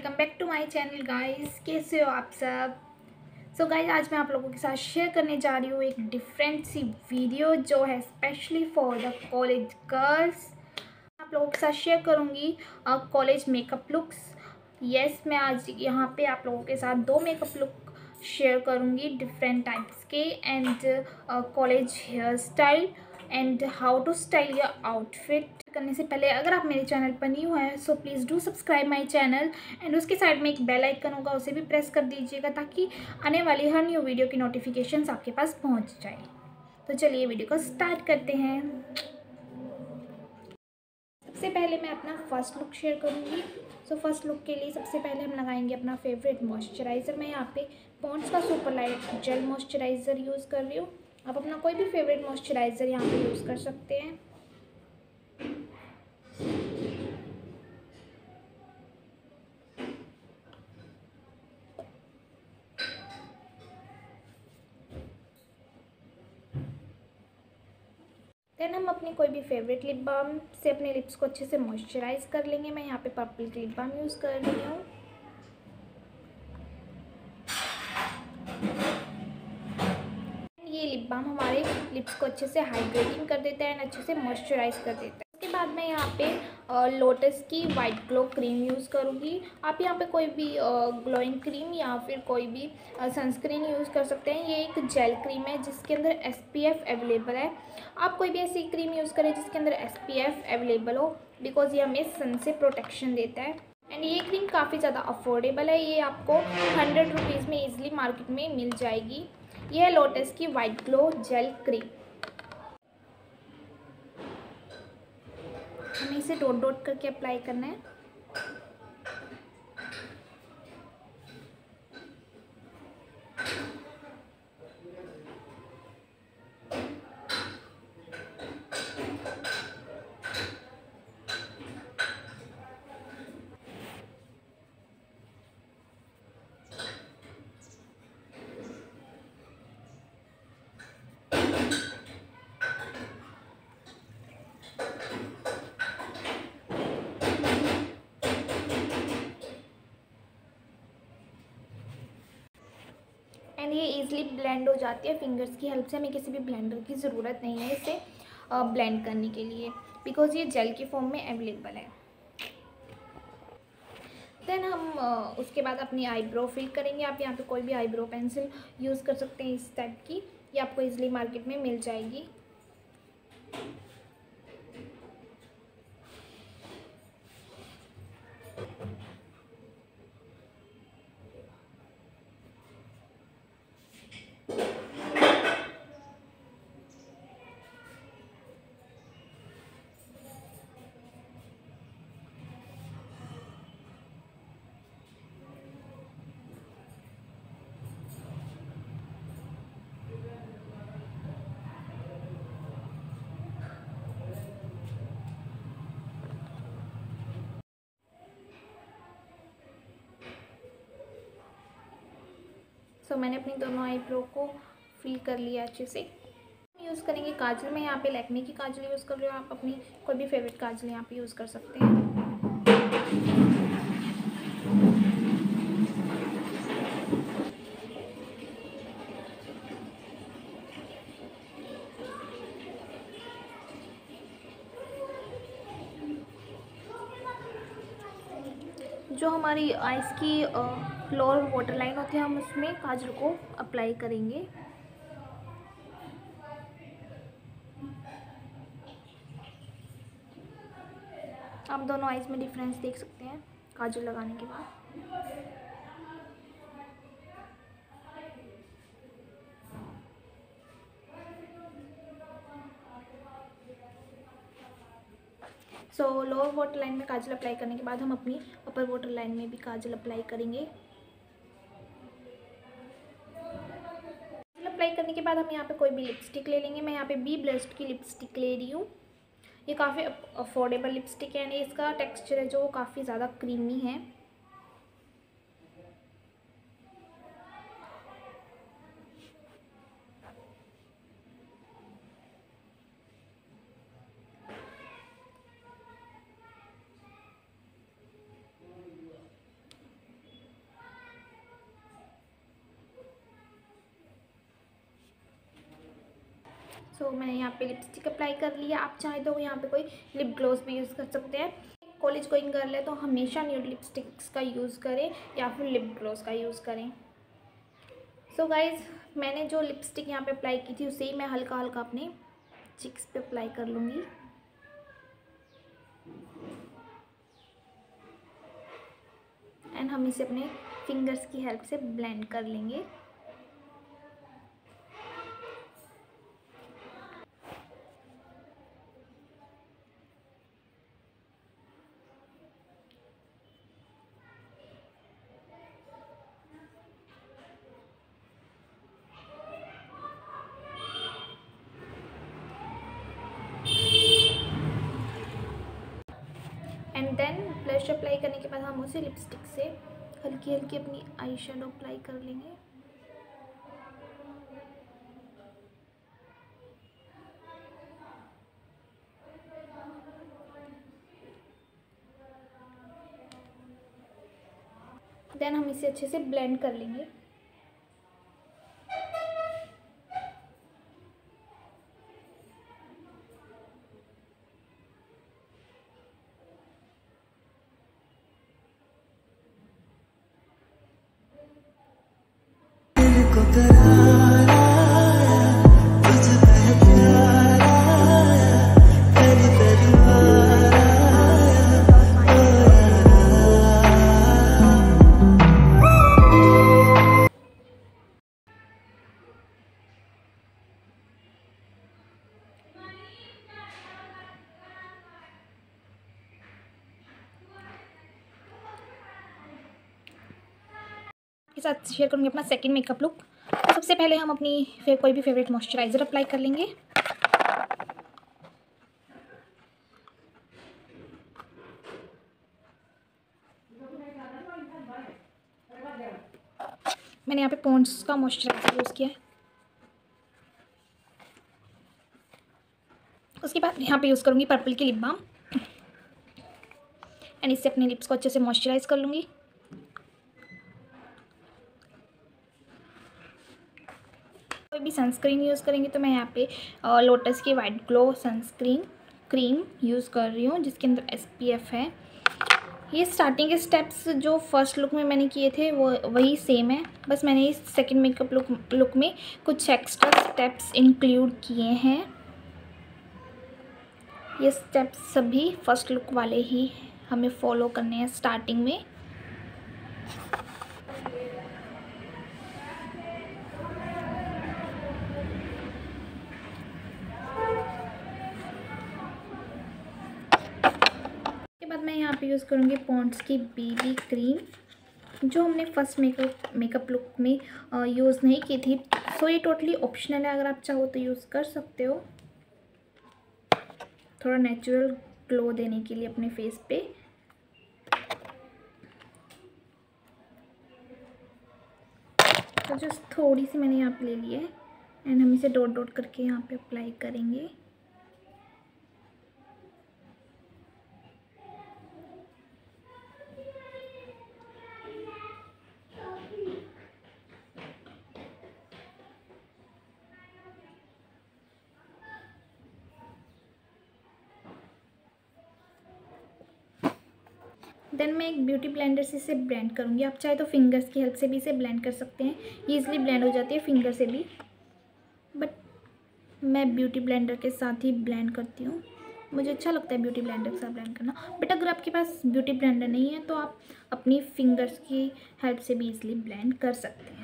Welcome back to my channel guys, कैसे हो आप सब। सो गाइस, आज मैं आप लोगों के साथ शेयर करने जा रही हूँ एक डिफरेंट सी वीडियो जो है specially for the college girls. आप लोगों के साथ शेयर करूँगी कॉलेज मेकअप लुक्स। यस, मैं आज यहाँ पे आप लोगों के साथ दो मेकअप लुक शेयर करूँगी डिफरेंट टाइप्स के, and college hair style and how to style your outfit. करने से पहले अगर आप मेरे चैनल पर न्यू हैं so please do subscribe my channel, and उसके साइड में एक बेल आइकन होगा उसे भी प्रेस कर दीजिएगा ताकि आने वाली हर न्यू वीडियो की नोटिफिकेशंस आपके पास पहुंच जाए। तो चलिए वीडियो को स्टार्ट करते हैं। सबसे पहले मैं अपना फर्स्ट लुक शेयर करूँगी। सो फर्स्ट लुक के लिए सबसे पहले हम लगाएंगे अपना फेवरेट मॉइस्चराइज़र। मैं यहाँ पे पॉन्ड्स का super light gel moisturiser use कर रही हूँ। आप अपना कोई भी फेवरेट मॉइस्चराइज़र यहाँ पर यूज़ कर सकते हैं। देन हम अपनी कोई भी फेवरेट लिप बाम से अपने लिप्स को अच्छे से मॉइस्चराइज कर लेंगे। मैं यहाँ पे पर्पल की लिप बाम यूज़ कर रही हूँ। ये लिप बाम हमारे लिप्स को अच्छे से हाइड्रेटिंग कर देता है एंड अच्छे से मॉइस्चराइज कर देता है। उसके बाद मैं यहाँ पे लोटस की वाइट ग्लो क्रीम यूज़ करूँगी। आप यहाँ पे कोई भी ग्लोइंग क्रीम या फिर कोई भी सनस्क्रीन यूज़ कर सकते हैं। ये एक जेल क्रीम है जिसके अंदर SPF अवेलेबल है। आप कोई भी ऐसी क्रीम यूज़ करें जिसके अंदर SPF अवेलेबल हो, बिकॉज ये हमें सन से प्रोटेक्शन देता है। एंड ये क्रीम काफ़ी ज़्यादा अफोर्डेबल है, ये आपको 100 रुपीज़ में ईजिली मार्केट में मिल जाएगी। यह है लोटस की वाइट ग्लो जेल क्रीम। हमें इसे डॉट डॉट करके अप्लाई करना है। एंड ये ईज़िली ब्लेंड हो जाती है। फिंगर्स की हेल्प से हमें किसी भी ब्लेंडर की ज़रूरत नहीं है इसे ब्लेंड करने के लिए, बिकॉज ये जेल के फॉर्म में अवेलेबल है। देन हम उसके बाद अपनी आईब्रो फिल करेंगे। आप यहाँ पे कोई भी आईब्रो पेंसिल यूज़ कर सकते हैं इस टाइप की, ये आपको ईज़िली मार्केट में मिल जाएगी। तो मैंने अपनी दोनों आईब्रो को फिल कर लिया अच्छे से। यूज़ करेंगे काजल। मैं यहाँ पे लैक्मे की काजल यूज़ कर रही हूँ। आप अपनी कोई भी फेवरेट काजल यहाँ पे यूज़ कर सकते हैं। जो हमारी आइज़ की फ्लोर वाटर लाइन होती है, हम उसमें काजल को अप्लाई करेंगे। आप दोनों आईज में डिफरेंस देख सकते हैं काजल लगाने के बाद। सो लोअर वाटर लाइन में काजल अप्लाई करने के बाद हम अपनी अपर वाटर लाइन में भी काजल अप्लाई करेंगे। अप्लाई करने के बाद हम यहाँ पे कोई भी लिपस्टिक ले लेंगे। मैं यहाँ पे बी ब्लश्ड की लिपस्टिक ले रही हूँ। ये काफ़ी अफोर्डेबल लिपस्टिक है एंड इसका टेक्सचर है जो काफ़ी ज़्यादा क्रीमी है। सो मैंने यहाँ पे लिपस्टिक अप्लाई कर लिया। आप चाहे तो यहाँ पे कोई लिप ग्लॉस भी यूज़ कर सकते हैं। कॉलेज गोइंग गर्ल है तो हमेशा न्यूड लिपस्टिक्स का यूज़ करें या फिर लिप ग्लॉस का यूज़ करें। सो गाइज़ मैंने जो लिपस्टिक यहाँ पे अप्लाई की थी उसे ही मैं हल्का हल्का अपने चिक्स पे अप्लाई कर लूँगी। एंड हम इसे अपने फिंगर्स की हेल्प से ब्लेंड कर लेंगे। एंड देन ब्लश अप्लाई करने के बाद हम उसे लिपस्टिक से हल्की हल्की अपनी आई शेडो अप्लाई कर लेंगे। देन हम इसे अच्छे से ब्लेंड कर लेंगे। साथ शेयर करूँगी अपना सेकंड मेकअप लुक। सबसे पहले हम अपनी कोई भी फेवरेट मॉइस्चराइज़र अप्लाई कर लेंगे। मैंने यहाँ पे पॉन्ड्स का मॉइस्चराइज़र यूज़ किया है। उसके बाद यहाँ पे यूज़ करूँगी पर्पल की लिप बाम एंड इससे अपने लिप्स को अच्छे से मॉइस्चराइज़ कर लूँगी। भी सनस्क्रीन यूज़ करेंगे तो मैं यहाँ पे लोटस की white glow sunscreen cream use कर रही हूँ जिसके अंदर SPF है। ये स्टार्टिंग के स्टेप्स जो फर्स्ट लुक में मैंने किए थे वो वही सेम है, बस मैंने इस सेकंड मेकअप लुक में कुछ एक्स्ट्रा स्टेप्स इंक्लूड किए हैं। ये स्टेप्स सभी फर्स्ट लुक वाले ही हमें फॉलो करने हैं स्टार्टिंग में। यूज़ करूँगी पॉन्ड्स की BB क्रीम जो हमने फर्स्ट मेकअप लुक में यूज़ नहीं की थी। सो ये टोटली ऑप्शनल है, अगर आप चाहो तो यूज़ कर सकते हो थोड़ा नेचुरल ग्लो देने के लिए अपने फेस पे। तो जस्ट थोड़ी सी मैंने यहाँ पे ले ली है एंड हम इसे डॉट डॉट करके यहाँ पे अप्लाई करेंगे। देन मैं एक ब्यूटी ब्लेंडर से इसे ब्लेंड करूँगी। आप चाहे तो फिंगर्स की हेल्प से भी इसे ब्लेंड कर सकते हैं, ईजिली ब्लेंड हो जाती है फिंगर से भी, बट मैं ब्यूटी ब्लेंडर के साथ ही ब्लेंड करती हूँ। मुझे अच्छा लगता है ब्यूटी ब्लेंडर के साथ ब्लेंड करना, बट अगर आपके पास ब्यूटी ब्लेंडर नहीं है तो आप अपनी फिंगर्स की हेल्प से भी ईजिली ब्लेंड कर सकते हैं।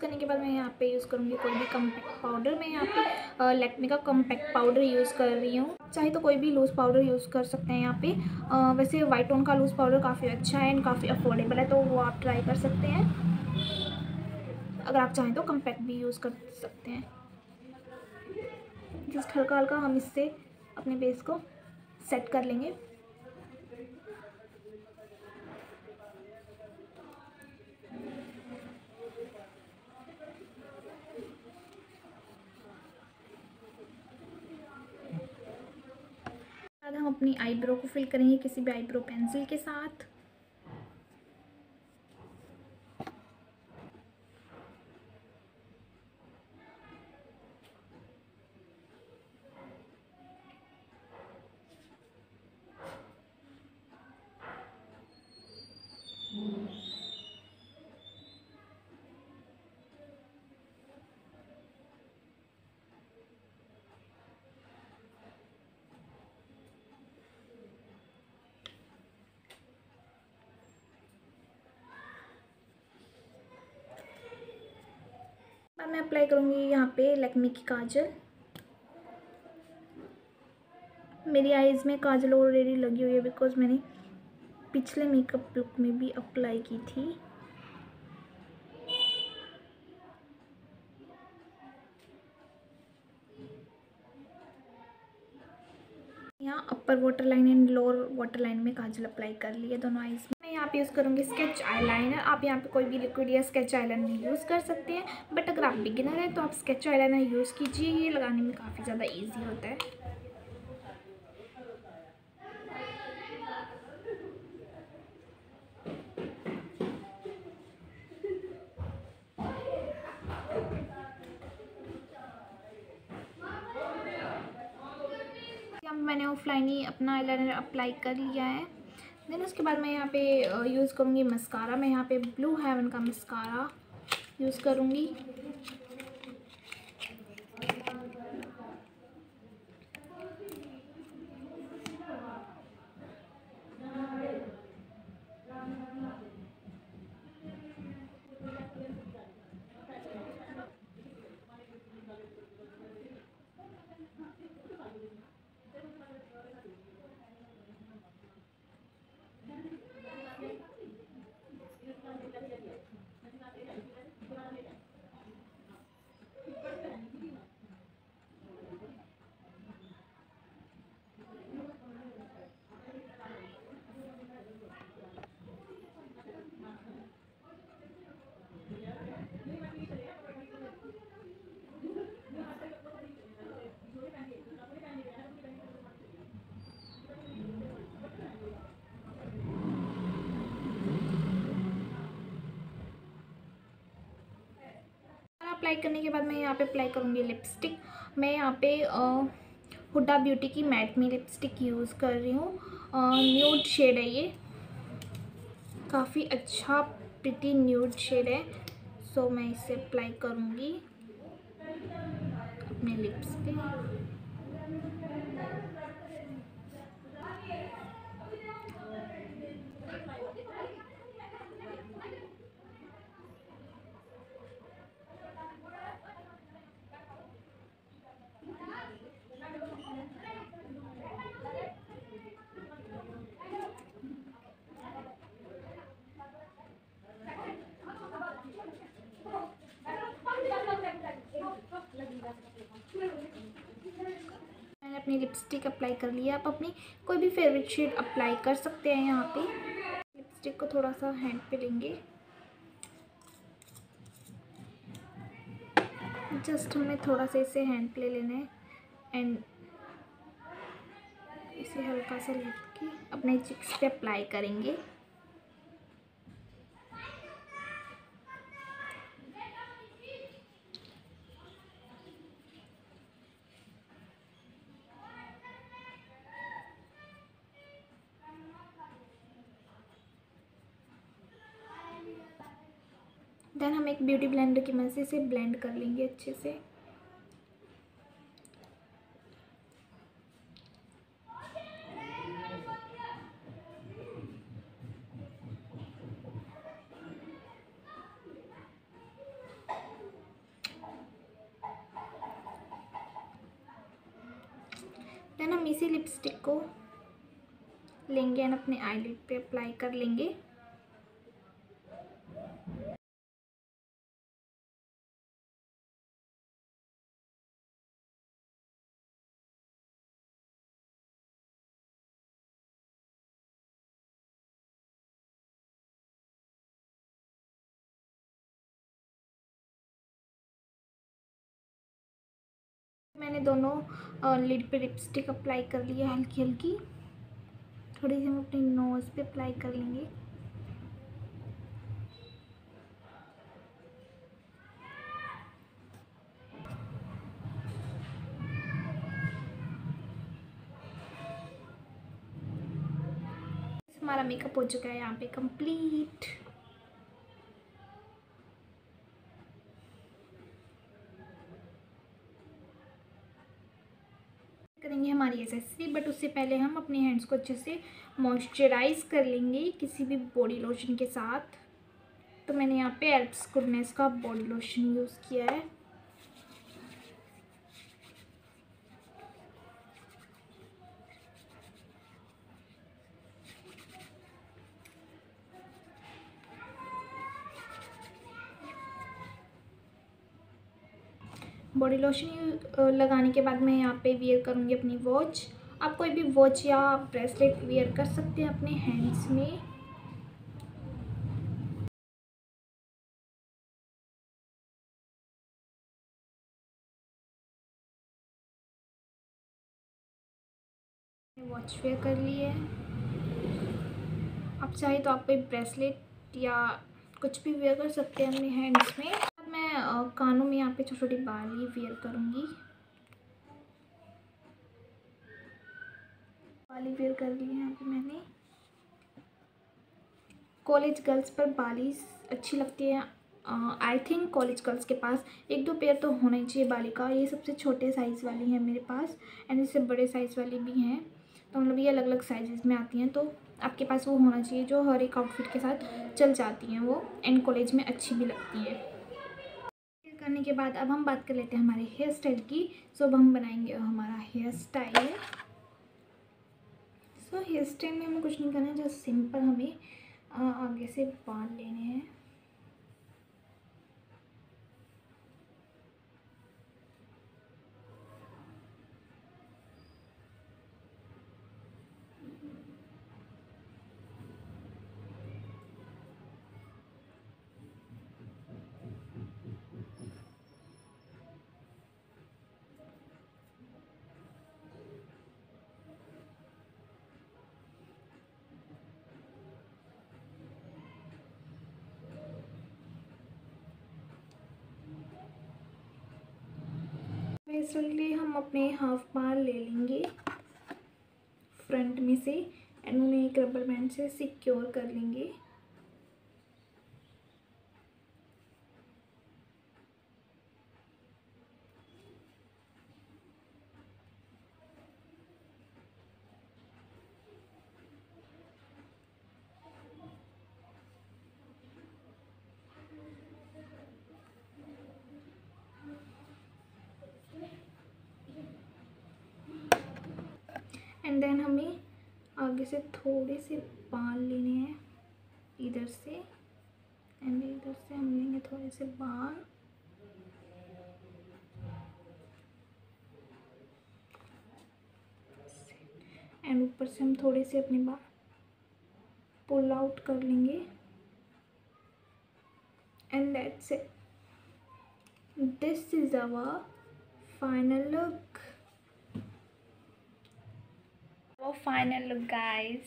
करने के बाद मैं यहाँ पे यूज़ करूँगी कोई भी कॉम्पैक्ट पाउडर। मैं यहाँ पे लैक्मे का कॉम्पैक्ट पाउडर यूज़ कर रही हूँ। चाहे तो कोई भी लूज़ पाउडर यूज़ कर सकते हैं यहाँ पे। वैसे वाइट टोन का लूज़ पाउडर काफ़ी अच्छा है एंड काफ़ी अफोर्डेबल है, तो वो आप ट्राई कर सकते हैं। अगर आप चाहें तो कॉम्पैक्ट भी यूज़ कर सकते हैं। जस्ट हल्का हल्का हम इससे अपने बेस को सेट कर लेंगे। अपनी आईब्रो को फिल करेंगे किसी भी आईब्रो पेंसिल के साथ। मैं अप्लाई करूँगी यहाँ पे लैक्मे की काजल। मेरी आईज़ में काजल ऑलरेडी लगी हुई है बिकॉज मैंने पिछले मेकअप लुक में भी अप्लाई की थी। यहाँ upper water line and lower water line में काजल अप्लाई कर ली है दोनों आईज़। यहाँ पे यूज़ करूँगी स्केच आईलाइनर। आप यहाँ पे कोई भी लिक्विड या स्केच आईलाइनर यूज़ कर सकते हैं, बट अगर आप बिगिनर हैं तो आप स्केच आईलाइनर यूज़ कीजिए, ये लगाने में काफ़ी ज़्यादा इजी होता है। मैंने ऑफलाइन ही अपना आईलाइनर अप्लाई कर लिया है। देन उसके बाद मैं यहाँ पे यूज़ करूँगी मस्कारा। मैं यहाँ पे ब्लू हेवन का मस्कारा यूज़ करूँगी। अप्लाई करने के बाद मैं यहाँ पे अप्लाई करूँगी लिपस्टिक। मैं यहाँ पे हुडा ब्यूटी की मैट मी लिपस्टिक यूज़ कर रही हूँ। न्यूड शेड है, ये काफ़ी अच्छा प्रिटी न्यूड शेड है। सो मैं इसे अप्लाई करूँगी अपने लिप्स पे। मैंने अपनी लिपस्टिक अप्लाई कर लिया। आप अपनी कोई भी फेवरेट शेड अप्लाई कर सकते हैं। यहाँ पे लिपस्टिक को थोड़ा सा हैंड पे लेंगे, जस्ट हमें थोड़ा सा इसे हैंड पे लेना है एंड इसे हल्का सा लेके अपने चिक्स पे अप्लाई करेंगे। देन हम एक ब्यूटी ब्लेंडर की मदद से इसे ब्लेंड कर लेंगे अच्छे से। देन हम इसी लिपस्टिक को लेंगे एंड अपने आईलिड पे अप्लाई कर लेंगे। मैंने दोनों लिड पे लिपस्टिक अप्लाई कर लिया हल्की हल्की। थोड़ी सी हम अपने नोज़ पे अप्लाई कर लेंगे। हमारा मेकअप हो चुका है यहाँ पे कंप्लीट। करेंगे हमारी एक्सेसरी, बट उससे पहले हम अपने हैंड्स को अच्छे से मॉइस्चराइज कर लेंगे किसी भी बॉडी लोशन के साथ। तो मैंने यहाँ पे एल्प्स गुडनेस का बॉडी लोशन यूज़ किया है। बॉडी लोशन लगाने के बाद मैं यहाँ पे वेयर करूँगी अपनी वॉच। आप कोई भी वॉच या ब्रेसलेट वेयर कर सकते हैं अपने हैंड्स में। वॉच वेयर कर ली है। आप चाहे तो आप कोई ब्रेसलेट या कुछ भी वेयर कर सकते हैं अपने हैंड्स में। मैं कानों में यहाँ पे छोटी छोटी बाली वेयर करूँगी। बाली वेयर कर ली है यहाँ पे मैंने। कॉलेज गर्ल्स पर बाली अच्छी लगती है। आई थिंक कॉलेज गर्ल्स के पास एक दो पेयर तो होना ही चाहिए बाली का। ये सबसे छोटे साइज़ वाली है मेरे पास, एंड इससे बड़े साइज़ वाली भी हैं। तो मतलब ये अलग अलग साइज़ में आती हैं, तो आपके पास वो होना चाहिए जो हर एक आउटफिट के साथ चल जाती हैं वो, एंड कॉलेज में अच्छी भी लगती है। करने के बाद अब हम बात कर लेते हैं हमारे हेयर स्टाइल की। सो अब हम बनाएंगे हमारा hair style. So hair style में हमें कुछ नहीं करना है, जो सिंपल हमें आगे से बाल लेने हैं। इसके लिए हम अपने हाफ बाल ले लेंगे फ्रंट में से, एंड उन्हें एक रबर बैंड से सिक्योर कर लेंगे। एंड देन हमें आगे से थोड़े से बाल लेने हैं, इधर से एंड इधर से हम लेंगे थोड़े से बाल। एंड ऊपर से हम थोड़े से अपने बाल पुल आउट कर लेंगे। And that's it, this is our final look. Final look guys,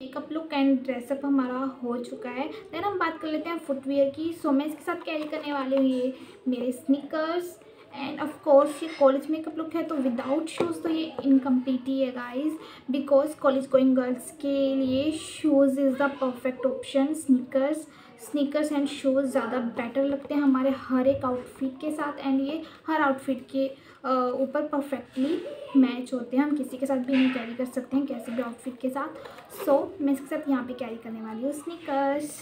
makeup look and dress up हमारा हो चुका है। देन हम बात कर लेते हैं फुटवियर की। सो मैं इसके साथ कैरी करने वाली हूँ ये मेरे स्नीकर्स, एंड ऑफ कोर्स ये कॉलेज मेकअप लुक है तो विदाउट शूज़ तो ये इनकम्प्लीट ही है guys, because college going girls के लिए shoes is the perfect option. Sneakers and shoes ज़्यादा बेटर लगते हैं हमारे हर एक आउटफिट के साथ, एंड ये हर आउटफिट के ऊपर परफेक्टली मैच होते हैं। हम किसी के साथ भी नहीं कैरी कर सकते हैं, कैसे भी आउटफिट के साथ। सो मैं इसके साथ यहाँ पे कैरी करने वाली हूँ sneakers.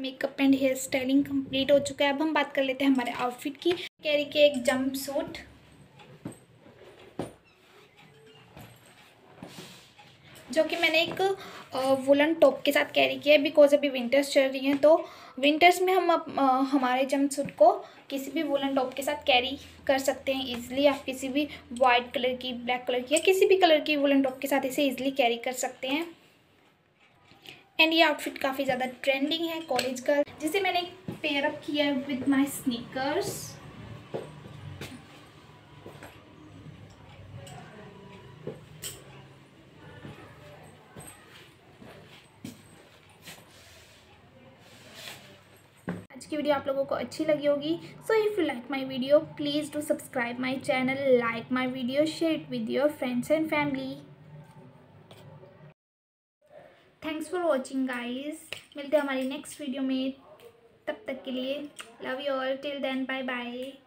Makeup and hair styling complete हो चुका है। अब हम बात कर लेते हैं हमारे आउटफिट की। कैरी के एक जंप सूट जो कि मैंने एक वुलन टॉप के साथ कैरी किया है, बिकॉज अभी विंटर्स चल रही हैं, तो विंटर्स में हम हमारे जंपसूट को किसी भी वुलन टॉप के साथ कैरी कर सकते हैं ईजिली। आप किसी भी वाइट कलर की, ब्लैक कलर की या किसी भी कलर की वुलन टॉप के साथ इसे ईजिली कैरी कर सकते हैं। एंड ये आउटफिट काफ़ी ज़्यादा ट्रेंडिंग है कॉलेज गर्ल, जिसे मैंने पेयर अप किया है विद माई स्नीकर्स। की वीडियो आप लोगों को अच्छी लगी होगी। So if you like my video, please do subscribe my channel, like my video, share it with your friends and family. Thanks for watching guys, मिलते हैं हमारी नेक्स्ट वीडियो में। तब तक के लिए love you all, till then bye bye.